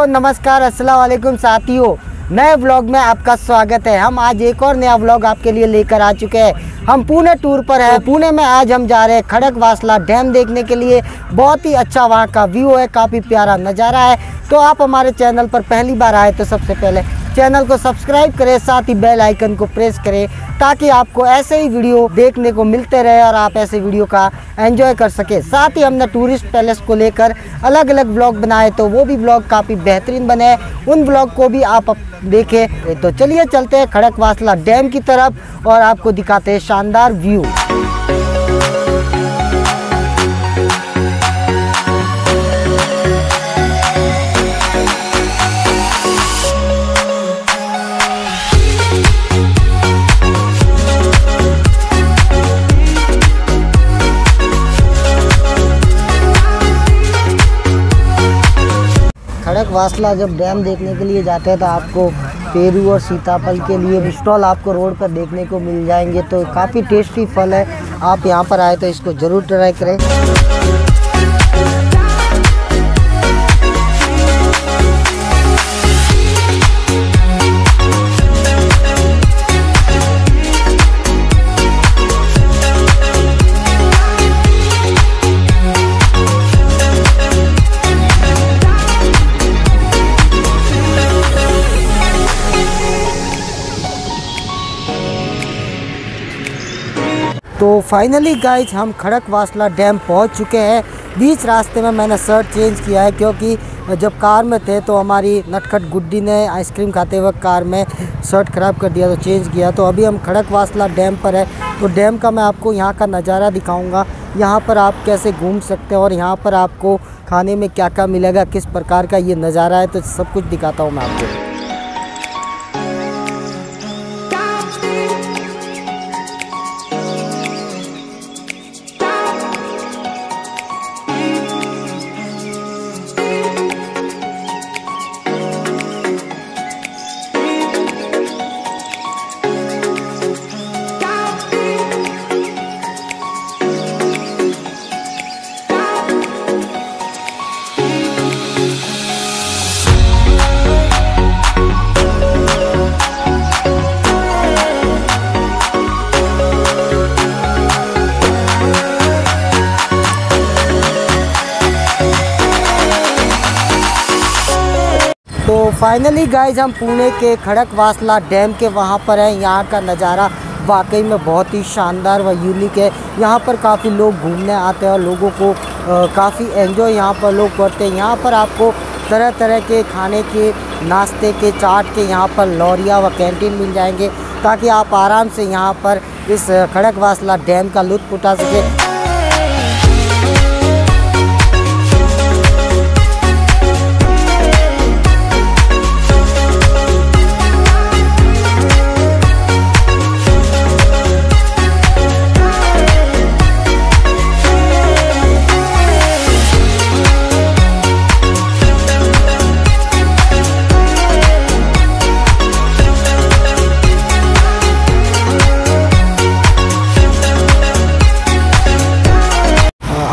Hello नमस्कार अस्सलाम वालेकुम साथियों, नए व्लॉग में आपका स्वागत है। हम आज एक और नया व्लॉग आपके लिए लेकर आ चुके हैं। हम पुणे टूर पर हैं। पुणे में आज हम जा रहे हैं खड़कवासला डैम देखने के लिए। बहुत ही अच्छा वहाँ का व्यू है, काफ़ी प्यारा नज़ारा है। तो आप हमारे चैनल पर पहली बार आए तो सबसे पहले चैनल को सब्सक्राइब करें, साथ ही बेल आइकन को प्रेस करें ताकि आपको ऐसे ही वीडियो देखने को मिलते रहे और आप ऐसे वीडियो का एंजॉय कर सके। साथ ही हमने टूरिस्ट पैलेस को लेकर अलग अलग व्लॉग बनाए तो वो भी व्लॉग काफ़ी बेहतरीन बने, उन व्लॉग को भी आप देखें। तो चलिए चलते हैं खड़कवासला डैम की तरफ और आपको दिखाते हैं शानदार व्यू। खड़कवासला जब डैम देखने के लिए जाते हैं तो आपको पेरू और सीताफल के लिए स्टॉल आपको रोड पर देखने को मिल जाएंगे। तो काफ़ी टेस्टी फल है, आप यहाँ पर आए तो इसको ज़रूर ट्राई करें। तो फाइनली गाइज हम खड़कवासला डैम पहुंच चुके हैं। बीच रास्ते में मैंने शर्ट चेंज किया है क्योंकि जब कार में थे तो हमारी नटखट गुड्डी ने आइसक्रीम खाते वक्त कार में शर्ट ख़राब कर दिया, तो चेंज किया। तो अभी हम खड़कवासला डैम पर है, तो डैम का मैं आपको यहाँ का नज़ारा दिखाऊंगा। यहाँ पर आप कैसे घूम सकते हैं और यहाँ पर आपको खाने में क्या क्या मिलेगा, किस प्रकार का ये नज़ारा है, तो सब कुछ दिखाता हूँ मैं आपको। तो फाइनली गाइज हम पुणे के खड़कवासला डैम के वहाँ पर हैं। यहाँ का नज़ारा वाकई में बहुत ही शानदार व यूनिक है। यहाँ पर काफ़ी लोग घूमने आते हैं और लोगों को काफ़ी एंजॉय यहाँ पर लोग करते हैं। यहाँ पर आपको तरह तरह के खाने के, नाश्ते के, चाट के यहाँ पर लॉरिया व कैंटीन मिल जाएंगे ताकि आप आराम से यहाँ पर इस खड़कवासला डैम का लुत्फ़ उठा सकें।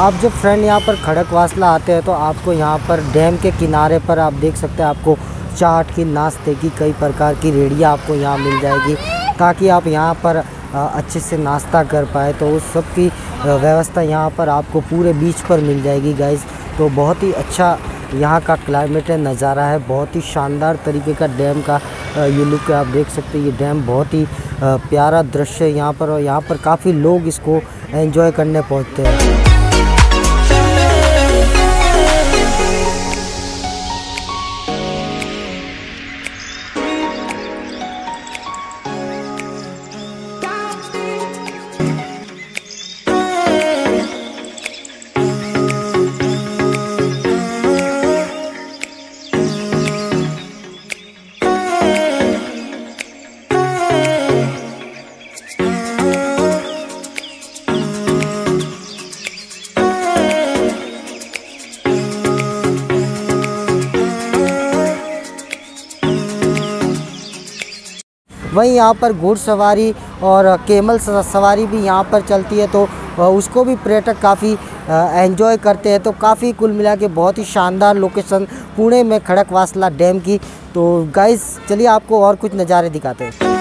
आप जब फ्रेंड यहाँ पर खड़कवासला आते हैं तो आपको यहाँ पर डैम के किनारे पर आप देख सकते हैं, आपको चाट की, नाश्ते की, कई प्रकार की रेहड़ियाँ आपको यहाँ मिल जाएगी ताकि आप यहाँ पर अच्छे से नाश्ता कर पाए। तो उस सब की व्यवस्था यहाँ पर आपको पूरे बीच पर मिल जाएगी गाइज। तो बहुत ही अच्छा यहाँ का क्लाइमेट है, नज़ारा है, बहुत ही शानदार तरीके का डैम का ये लुक आप देख सकते हैं। ये डैम बहुत ही प्यारा दृश्य है यहाँ पर, और यहाँ पर काफ़ी लोग इसको एंजॉय करने पहुँचते हैं। वहीं यहाँ पर घुड़सवारी और केमल सवारी भी यहाँ पर चलती है, तो उसको भी पर्यटक काफ़ी एंजॉय करते हैं। तो काफ़ी कुल मिला के बहुत ही शानदार लोकेशन पुणे में खड़कवासला डैम की। तो गाइस चलिए आपको और कुछ नज़ारे दिखाते हैं।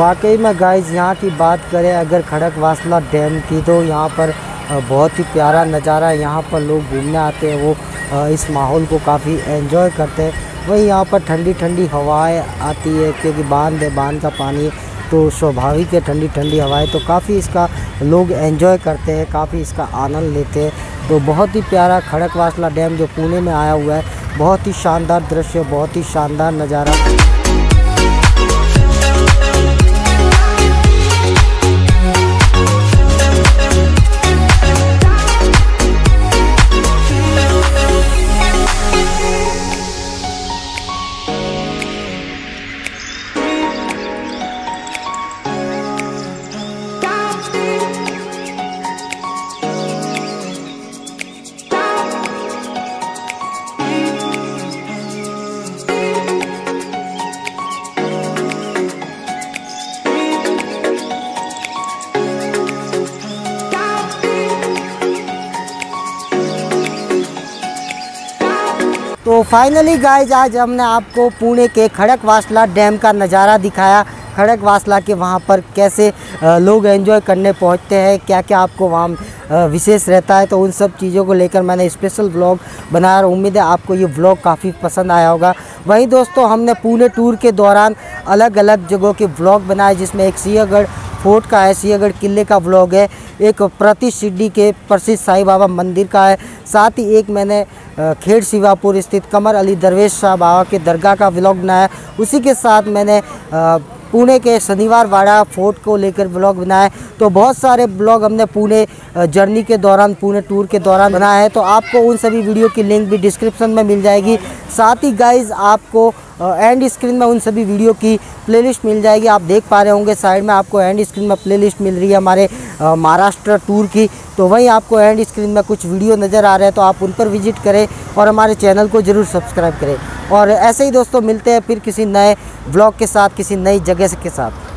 वाकई में गाइस यहाँ की बात करें अगर खड़कवासला डैम की तो यहाँ पर बहुत ही प्यारा नज़ारा है। यहाँ पर लोग घूमने आते हैं, वो इस माहौल को काफ़ी एंजॉय करते हैं। वहीं यहाँ पर ठंडी ठंडी हवाएं आती है क्योंकि बांध है, बांध का पानी तो स्वाभाविक है ठंडी ठंडी हवाएं, तो काफ़ी इसका लोग एंजॉय करते हैं, काफ़ी इसका आनंद लेते हैं। तो बहुत ही प्यारा खड़कवासला डैम जो पुणे में आया हुआ है, बहुत ही शानदार दृश्य, बहुत ही शानदार नज़ारा। तो फाइनली गाइज आज हमने आपको पुणे के खड़कवासला डैम का नज़ारा दिखाया। खड़कवासला के वहाँ पर कैसे लोग एंजॉय करने पहुँचते हैं, क्या क्या आपको वहाँ विशेष रहता है, तो उन सब चीज़ों को लेकर मैंने स्पेशल व्लॉग बनाया। उम्मीद है आपको ये व्लॉग काफ़ी पसंद आया होगा। वहीं दोस्तों हमने पुणे टूर के दौरान अलग अलग जगहों के व्लॉग बनाए, जिसमें एक सीयागढ़ फोर्ट का है, सीयागढ़ किले का व्लॉग है, एक प्रति सीढ़ी के प्रसिद्ध साईं बाबा मंदिर का है, साथ ही एक मैंने खेड़ शिवापुर स्थित कमर अली दरवेश शाह बाबा के दरगाह का व्लॉग बनाया। उसी के साथ मैंने पुणे के शनिवारवाड़ा फोर्ट को लेकर ब्लॉग बनाए। तो बहुत सारे ब्लॉग हमने पुणे जर्नी के दौरान, पुणे टूर के दौरान बनाए हैं। तो आपको उन सभी वीडियो की लिंक भी डिस्क्रिप्शन में मिल जाएगी। साथ ही गाइज आपको एंड स्क्रीन में उन सभी वीडियो की प्लेलिस्ट मिल जाएगी। आप देख पा रहे होंगे साइड में आपको एंड स्क्रीन में प्लेलिस्ट मिल रही है हमारे महाराष्ट्र टूर की। तो वहीं आपको एंड स्क्रीन में कुछ वीडियो नज़र आ रहे हैं, तो आप उन पर विजिट करें और हमारे चैनल को ज़रूर सब्सक्राइब करें। और ऐसे ही दोस्तों मिलते हैं फिर किसी नए व्लॉग के साथ, किसी नई जगह के साथ।